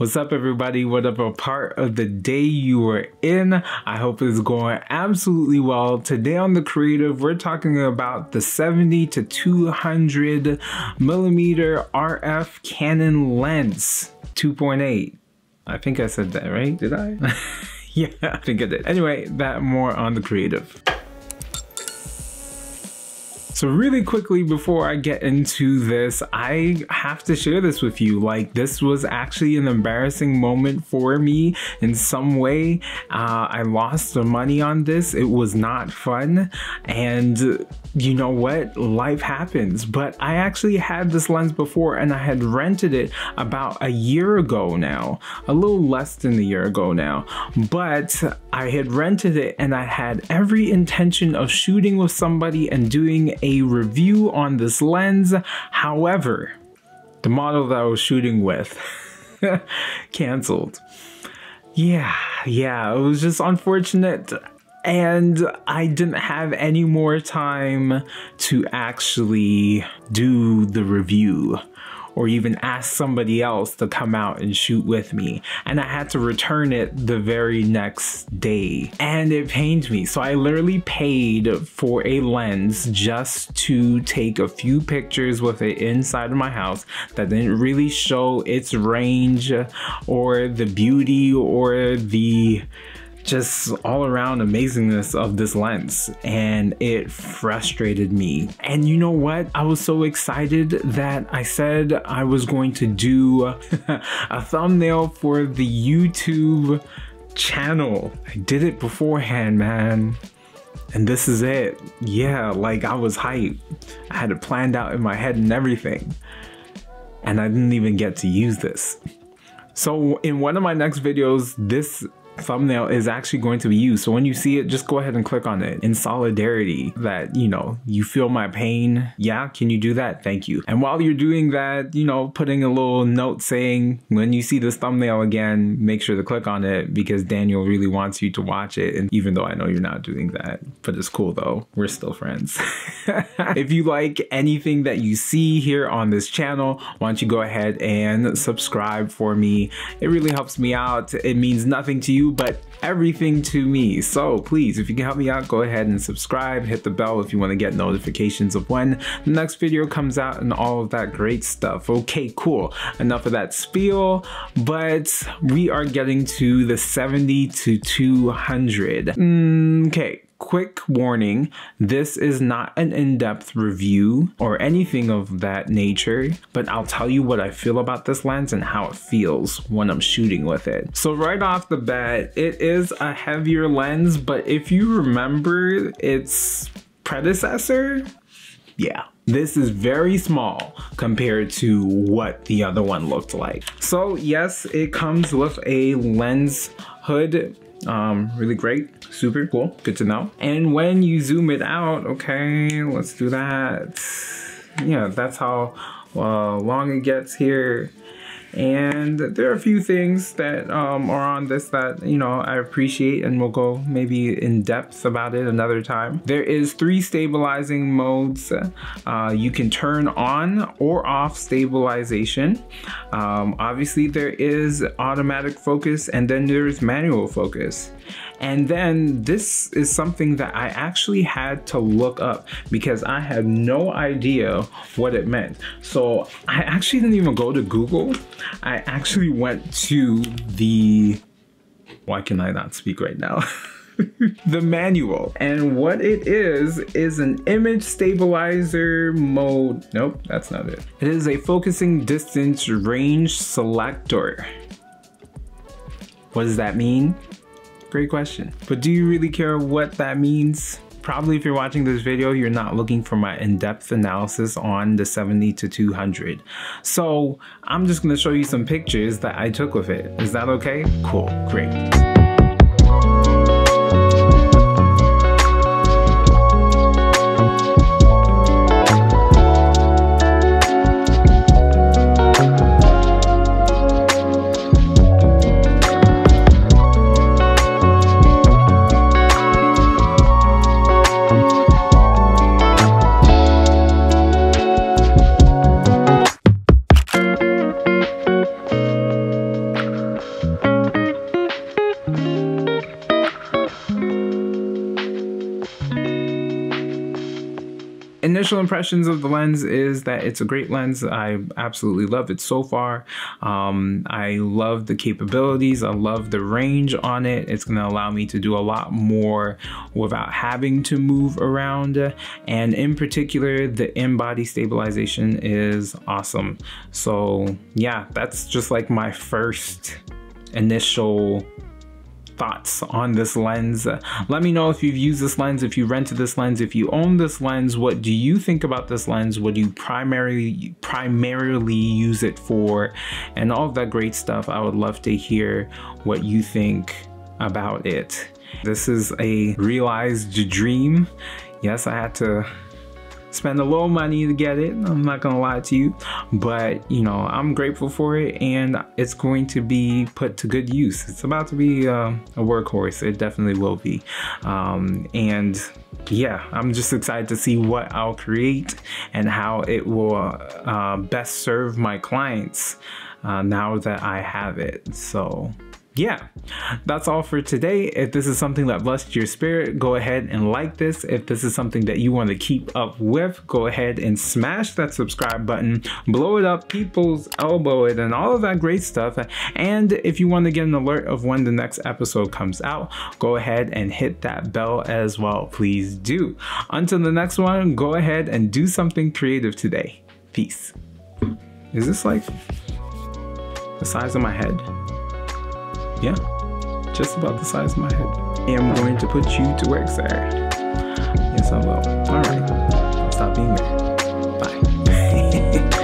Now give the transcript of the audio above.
What's up everybody, whatever part of the day you are in, I hope it's going absolutely well. Today on The Creative, we're talking about the 70 to 200 millimeter RF Canon lens 2.8. I think I said that, right? Did I? Yeah, I think I did. Anyway, that more on The Creative. So really quickly before I get into this, I have to share this with you. Like, this was actually an embarrassing moment for me in some way. I lost the money on this. It was not fun. And you know what? Life happens. But I actually had this lens before and I had rented it about a year ago now. A little less than a year ago now. But I had rented it and I had every intention of shooting with somebody and doing a review on this lens. However, the model that I was shooting with canceled. Yeah, it was just unfortunate. And I didn't have any more time to actually do the review or even ask somebody else to come out and shoot with me. And I had to return it the very next day. And it pained me. So I literally paid for a lens just to take a few pictures with it inside of my house that didn't really show its range or the beauty or the just all around amazingness of this lens, and it frustrated me. And you know what? I was so excited that I said I was going to do a thumbnail for the YouTube channel. I did it beforehand, man. And this is it. Yeah, like I was hyped. I had it planned out in my head and everything. And I didn't even get to use this. So in one of my next videos, this thumbnail is actually going to be used. So when you see it, just go ahead and click on it in solidarity that, you know, you feel my pain. Yeah, can you do that? Thank you. And while you're doing that, you know, putting a little note saying, when you see this thumbnail again, make sure to click on it because Daniel really wants you to watch it. And even though I know you're not doing that, but it's cool though. We're still friends. If you like anything that you see here on this channel, why don't you go ahead and subscribe for me? It really helps me out. It means nothing to you, but everything to me. So please, if you can help me out, go ahead and subscribe, hit the bell if you want to get notifications of when the next video comes out and all of that great stuff. Okay, cool. Enough of that spiel, but we are getting to the 70 to 200. Okay. Quick warning, this is not an in-depth review or anything of that nature, but I'll tell you what I feel about this lens and how it feels when I'm shooting with it. So right off the bat, it is a heavier lens, but if you remember its predecessor, yeah. This is very small compared to what the other one looked like. So yes, it comes with a lens hood. Really great, super cool, good to know. And when you zoom it out, okay, let's do that. Yeah, that's how long it gets here. And there are a few things that are on this that, you know, I appreciate, and we'll go maybe in depth about it another time. There is 3 stabilizing modes. You can turn on or off stabilization. Obviously there is automatic focus, and then there is manual focus. And then this is something that I actually had to look up because I had no idea what it meant. So I actually didn't even go to Google. I actually went to the, why can I not speak right now? The manual. And what it is an image stabilizer mode. Nope, that's not it. It is a focusing distance range selector. What does that mean? Great question. But do you really care what that means? Probably if you're watching this video, you're not looking for my in-depth analysis on the 70 to 200. So I'm just gonna show you some pictures that I took with it. Is that okay? Cool, great. initial impressions of the lens is that it's a great lens. I absolutely love it so far. I love the capabilities. I love the range on it. It's going to allow me to do a lot more without having to move around. And in particular, the in-body stabilization is awesome. So yeah, that's just like my first initial thoughts on this lens. Let me know if you've used this lens, if you rented this lens, if you own this lens. What do you think about this lens? What do you primarily use it for? And all of that great stuff. I would love to hear what you think about it. This is a realized dream. Yes, I had to spend a little money to get it, I'm not gonna lie to you, but you know, I'm grateful for it, and it's going to be put to good use. It's about to be a workhorse. It definitely will be. And yeah, I'm just excited to see what I'll create and how it will best serve my clients now that I have it. So yeah, that's all for today. If this is something that blessed your spirit, go ahead and like this. If this is something that you want to keep up with, go ahead and smash that subscribe button, blow it up, people's elbow it, and all of that great stuff. And if you want to get an alert of when the next episode comes out, go ahead and hit that bell as well. Please do. Until the next one, go ahead and do something creative today. Peace. Is this like the size of my head? Yeah, just about the size of my head. I'm going to put you to work, sir. Yes, I will. All right, stop being there. Bye.